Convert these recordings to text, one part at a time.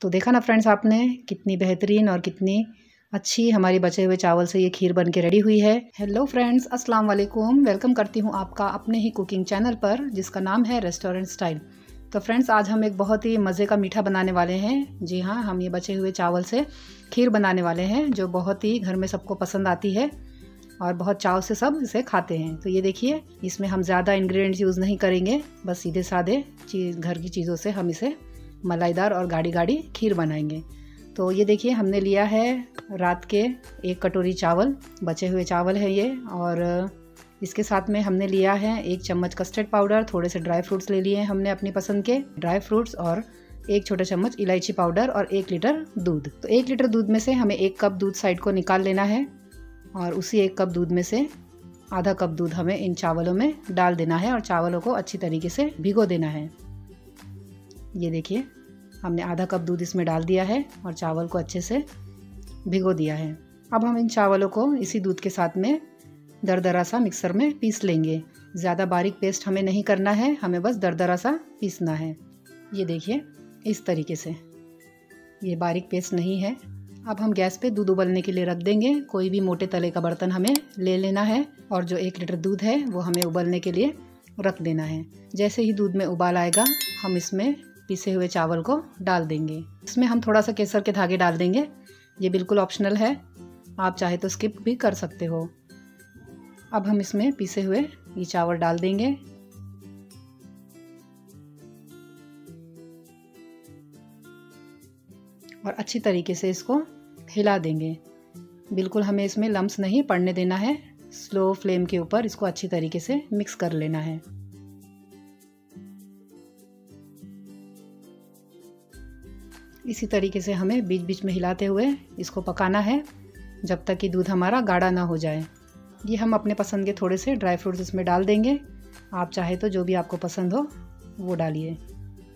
तो देखा ना फ्रेंड्स आपने कितनी बेहतरीन और कितनी अच्छी हमारी बचे हुए चावल से ये खीर बन के रेडी हुई है। हेलो फ्रेंड्स, अस्सलाम वालेकुम, वेलकम करती हूँ आपका अपने ही कुकिंग चैनल पर जिसका नाम है रेस्टोरेंट स्टाइल। तो फ्रेंड्स आज हम एक बहुत ही मज़े का मीठा बनाने वाले हैं। जी हाँ, हम ये बचे हुए चावल से खीर बनाने वाले हैं जो बहुत ही घर में सबको पसंद आती है और बहुत चाव से सब इसे खाते हैं। तो ये देखिए, इसमें हम ज़्यादा इंग्रेडिएंट्स यूज़ नहीं करेंगे, बस सीधे साधे चीज़ घर की चीज़ों से हम इसे मलाईदार और गाढ़ी गाढ़ी खीर बनाएंगे। तो ये देखिए हमने लिया है रात के 1 कटोरी चावल, बचे हुए चावल है ये, और इसके साथ में हमने लिया है 1 चम्मच कस्टर्ड पाउडर, थोड़े से ड्राई फ्रूट्स ले लिए हैं हमने अपनी पसंद के ड्राई फ्रूट्स, और 1 छोटा चम्मच इलायची पाउडर और 1 लीटर दूध। तो 1 लीटर दूध में से हमें 1 कप दूध साइड को निकाल लेना है और उसी 1 कप दूध में से आधा कप दूध हमें इन चावलों में डाल देना है और चावलों को अच्छी तरीके से भिगो देना है। ये देखिए हमने आधा कप दूध इसमें डाल दिया है और चावल को अच्छे से भिगो दिया है। अब हम इन चावलों को इसी दूध के साथ में दरदरा सा मिक्सर में पीस लेंगे। ज़्यादा बारीक पेस्ट हमें नहीं करना है, हमें बस दरदरा सा पीसना है। ये देखिए इस तरीके से, ये बारीक पेस्ट नहीं है। अब हम गैस पे दूध उबलने के लिए रख देंगे। कोई भी मोटे तले का बर्तन हमें ले लेना है और जो 1 लीटर दूध है वो हमें उबलने के लिए रख देना है। जैसे ही दूध में उबाल आएगा हम इसमें पीसे हुए चावल को डाल देंगे। इसमें हम थोड़ा सा केसर के धागे डाल देंगे, ये बिल्कुल ऑप्शनल है, आप चाहे तो स्किप भी कर सकते हो। अब हम इसमें पीसे हुए ये चावल डाल देंगे। और अच्छी तरीके से इसको हिला देंगे, बिल्कुल हमें इसमें लम्स नहीं पड़ने देना है। स्लो फ्लेम के ऊपर इसको अच्छी तरीके से मिक्स कर लेना है। इसी तरीके से हमें बीच बीच में हिलाते हुए इसको पकाना है जब तक कि दूध हमारा गाढ़ा ना हो जाए। ये हम अपने पसंद के थोड़े से ड्राई फ्रूट्स इसमें डाल देंगे, आप चाहे तो जो भी आपको पसंद हो वो डालिए।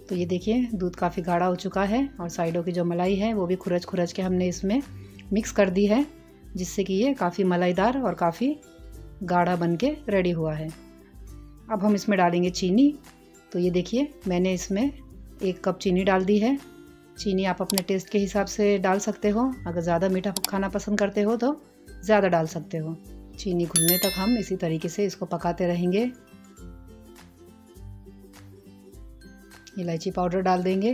तो ये देखिए दूध काफ़ी गाढ़ा हो चुका है और साइडों की जो मलाई है वो भी खुरच खुरच के हमने इसमें मिक्स कर दी है, जिससे कि ये काफ़ी मलाईदार और काफ़ी गाढ़ा बन के रेडी हुआ है। अब हम इसमें डालेंगे चीनी। तो ये देखिए मैंने इसमें 1 कप चीनी डाल दी है। चीनी आप अपने टेस्ट के हिसाब से डाल सकते हो, अगर ज़्यादा मीठा खाना पसंद करते हो तो ज़्यादा डाल सकते हो। चीनी घुलने तक हम इसी तरीके से इसको पकाते रहेंगे। इलायची पाउडर डाल देंगे।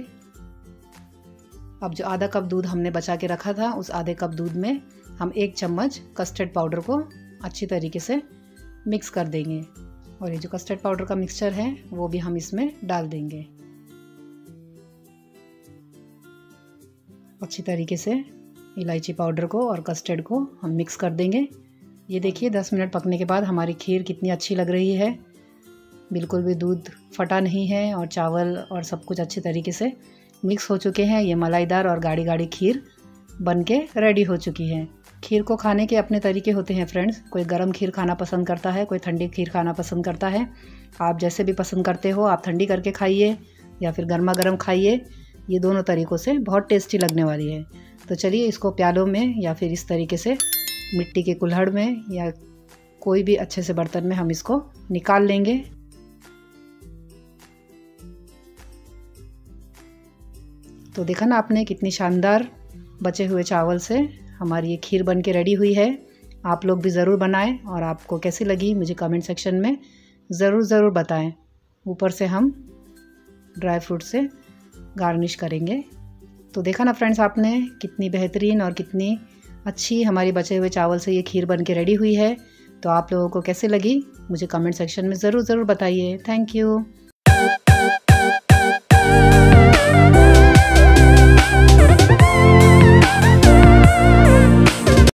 अब जो आधा कप दूध हमने बचा के रखा था उस आधे कप दूध में हम 1 चम्मच कस्टर्ड पाउडर को अच्छी तरीके से मिक्स कर देंगे और ये जो कस्टर्ड पाउडर का मिक्सचर है वो भी हम इसमें डाल देंगे। अच्छी तरीके से इलायची पाउडर को और कस्टर्ड को हम मिक्स कर देंगे। ये देखिए 10 मिनट पकने के बाद हमारी खीर कितनी अच्छी लग रही है, बिल्कुल भी दूध फटा नहीं है और चावल और सब कुछ अच्छे तरीके से मिक्स हो चुके हैं। ये मलाईदार और गाढ़ी गाढ़ी खीर बन के रेडी हो चुकी है। खीर को खाने के अपने तरीके होते हैं फ्रेंड्स, कोई गर्म खीर खाना पसंद करता है, कोई ठंडी खीर खाना पसंद करता है। आप जैसे भी पसंद करते हो, आप ठंडी करके खाइए या फिर गर्मा गर्म खाइए, ये दोनों तरीक़ों से बहुत टेस्टी लगने वाली है। तो चलिए इसको प्यालों में या फिर इस तरीके से मिट्टी के कुल्हड़ में या कोई भी अच्छे से बर्तन में हम इसको निकाल लेंगे। तो देखा ना आपने कितनी शानदार बचे हुए चावल से हमारी ये खीर बन के रेडी हुई है। आप लोग भी ज़रूर बनाएं और आपको कैसी लगी मुझे कमेंट सेक्शन में ज़रूर बताएं। ऊपर से हम ड्राई फ्रूट से गार्निश करेंगे। तो देखा ना फ्रेंड्स आपने कितनी बेहतरीन और कितनी अच्छी हमारी बचे हुए चावल से ये खीर बन के रेडी हुई है। तो आप लोगों को कैसे लगी मुझे कमेंट सेक्शन में ज़रूर बताइए। Thank you.